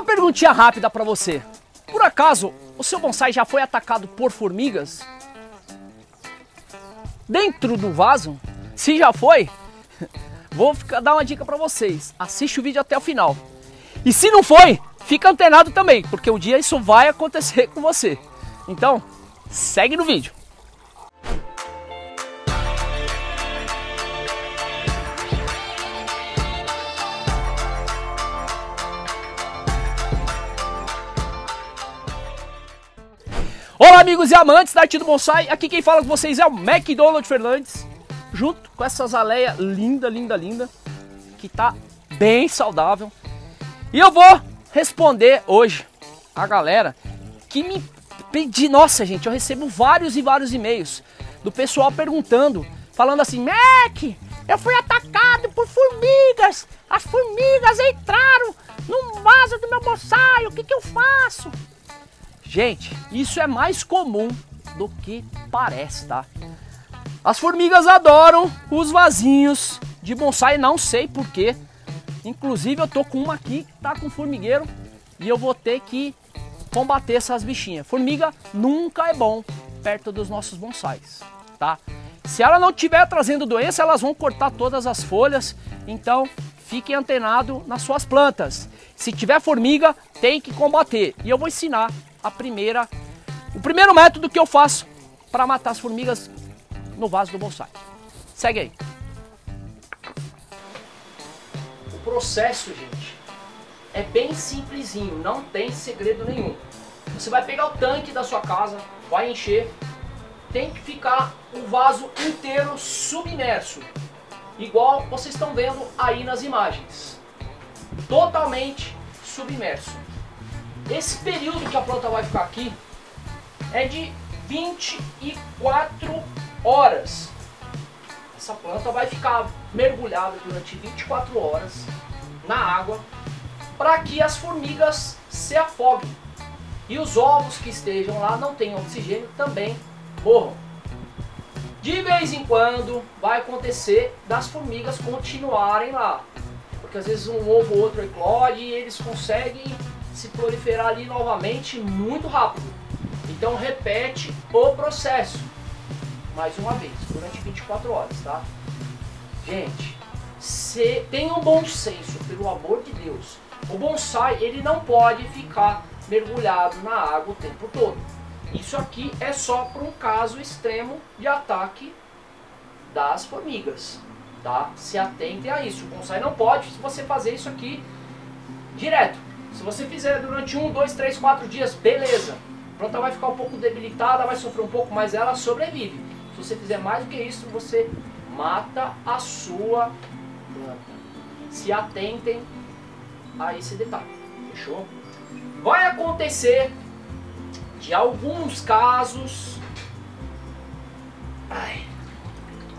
Uma perguntinha rápida para você. Por acaso, o seu bonsai já foi atacado por formigas? Dentro do vaso? Se já foi, vou dar uma dica para vocês. Assiste o vídeo até o final. E se não foi, fica antenado também, porque um dia isso vai acontecer com você. Então, segue no vídeo. Olá amigos e amantes da arte do bonsai, aqui quem fala com vocês é o Mac Donald Fernandes, junto com essa azaleia linda, linda, linda, que tá bem saudável. E eu vou responder hoje a galera que me pediu, nossa gente, eu recebo vários e vários e-mails do pessoal perguntando, falando assim, Mac, eu fui atacado por formigas, as formigas entraram no vaso do meu bonsai, o que que eu faço? Gente, isso é mais comum do que parece, tá? As formigas adoram os vasinhos de bonsai, não sei porquê. Inclusive eu tô com uma aqui, tá com formigueiro, e eu vou ter que combater essas bichinhas. Formiga nunca é bom perto dos nossos bonsais, tá? Se ela não estiver trazendo doença, elas vão cortar todas as folhas, então fiquem antenado nas suas plantas. Se tiver formiga, tem que combater. E eu vou ensinar o primeiro método que eu faço para matar as formigas no vaso do bonsai. Segue aí. O processo, gente, é bem simplesinho, não tem segredo nenhum. Você vai pegar o tanque da sua casa, vai encher, tem que ficar o vaso inteiro submerso, igual vocês estão vendo aí nas imagens, totalmente submerso. Esse período que a planta vai ficar aqui é de 24 horas. Essa planta vai ficar mergulhada durante 24 horas na água para que as formigas se afoguem e os ovos que estejam lá, não tenham oxigênio, também morram. De vez em quando vai acontecer das formigas continuarem lá, porque às vezes um ovo ou outro eclode e eles conseguem se proliferar ali novamente muito rápido. Então repete o processo mais uma vez durante 24 horas, tá? Gente, tenham bom senso, pelo amor de Deus. O bonsai, ele não pode ficar mergulhado na água o tempo todo. Isso aqui é só para um caso extremo de ataque das formigas, tá? Se atentem a isso. O bonsai não pode você fazer isso aqui direto. Se você fizer durante 1, 2, 3, 4 dias, beleza. A planta vai ficar um pouco debilitada, vai sofrer um pouco, mas ela sobrevive. Se você fizer mais do que isso, você mata a sua planta. Se atentem a esse detalhe, fechou? Vai acontecer de alguns casos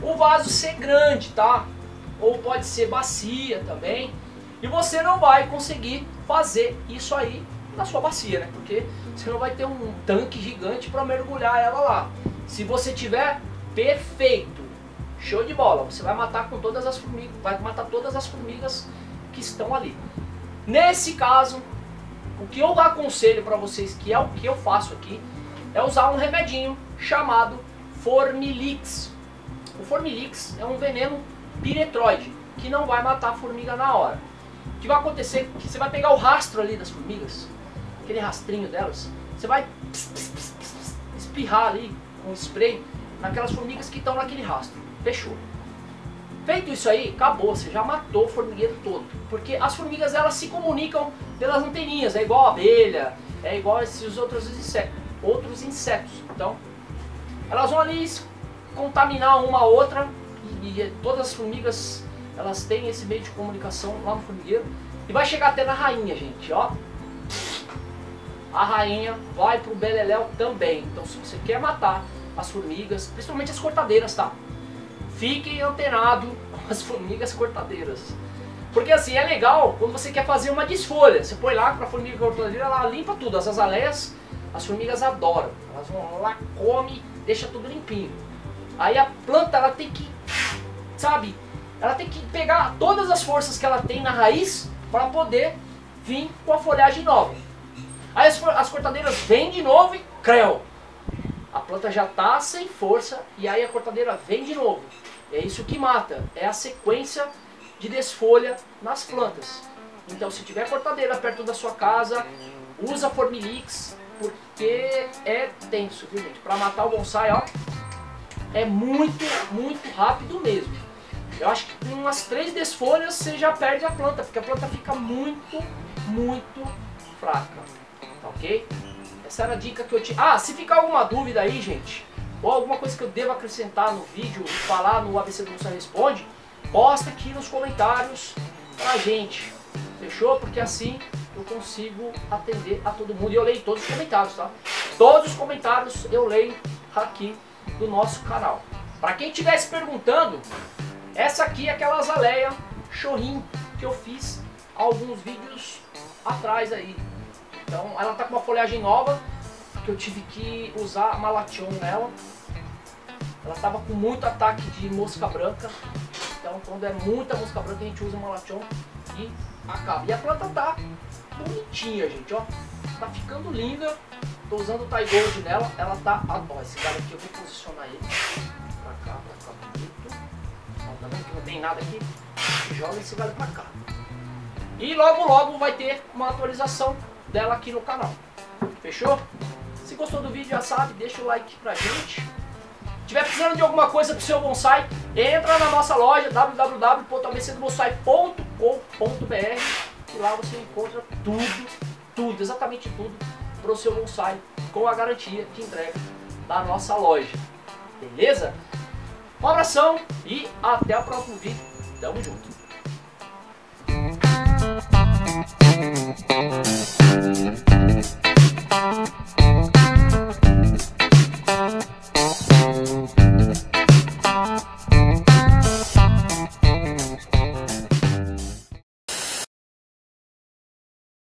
o vaso ser grande, tá? Ou pode ser bacia também. E você não vai conseguir fazer isso aí na sua bacia, né? Porque você não vai ter um tanque gigante para mergulhar ela lá. Se você tiver, perfeito, show de bola, você vai matar com todas as formigas, vai matar todas as formigas que estão ali. Nesse caso, o que eu aconselho para vocês, que é o que eu faço aqui, é usar um remedinho chamado Formilix. O Formilix é um veneno piretroide que não vai matar a formiga na hora. O que vai acontecer é que você vai pegar o rastro ali das formigas, aquele rastrinho delas, você vai espirrar ali com spray naquelas formigas que estão naquele rastro. Fechou. Feito isso aí, acabou, você já matou o formigueiro todo. Porque as formigas, elas se comunicam pelas anteninhas, é igual a abelha, é igual a esses outros insetos. Então, elas vão ali contaminar uma a outra e todas as formigas, elas têm esse meio de comunicação lá no formigueiro. E vai chegar até na rainha, gente, ó. A rainha vai pro beleléu também. Então se você quer matar as formigas, principalmente as cortadeiras, tá? Fiquem antenado com as formigas cortadeiras. Porque assim, é legal quando você quer fazer uma desfolha. Você põe lá pra formiga cortadeira, ela limpa tudo. As azaleias, as formigas adoram. Elas vão lá, comem, deixa tudo limpinho. Aí a planta, ela tem que, sabe... Ela tem que pegar todas as forças que ela tem na raiz para poder vim com a folhagem nova. Aí as cortadeiras vêm de novo e creu. A planta já está sem força e aí a cortadeira vem de novo. É isso que mata, é a sequência de desfolha nas plantas. Então se tiver cortadeira perto da sua casa, usa Formilix, porque é tenso, viu gente? Para matar o bonsai, ó, é muito rápido mesmo. Eu acho que em umas 3 desfolhas você já perde a planta, porque a planta fica muito fraca, tá ok? Essa era a dica que eu tinha. Ah, se ficar alguma dúvida aí, gente, ou alguma coisa que eu devo acrescentar no vídeo, falar no ABC do Bonsai Responde, posta aqui nos comentários pra gente, fechou? Porque assim eu consigo atender a todo mundo e eu leio todos os comentários, tá? Todos os comentários eu leio aqui do nosso canal. Pra quem estiver se perguntando, essa aqui é aquela azaleia chorrinho que eu fiz alguns vídeos atrás aí. Então ela tá com uma folhagem nova, que eu tive que usar malation nela. Ela tava com muito ataque de mosca branca, então quando é muita mosca branca a gente usa malation e acaba. E a planta tá bonitinha, gente, ó, tá ficando linda. Tô usando o Tie Gold nela, ela tá... Ah, ó, esse cara aqui eu vou posicionar ele pra cá bonito. Ó, tá vendo que não tem nada aqui? Joga esse galho pra cá. E logo vai ter uma atualização dela aqui no canal, fechou? Se gostou do vídeo, já sabe, deixa o like pra gente. Se tiver precisando de alguma coisa pro seu bonsai, entra na nossa loja www.abcdobonsai.com.br e lá você encontra tudo, exatamente tudo pro seu bonsai, com a garantia de entrega da nossa loja, beleza? Um abração e até o próximo vídeo, tamo junto!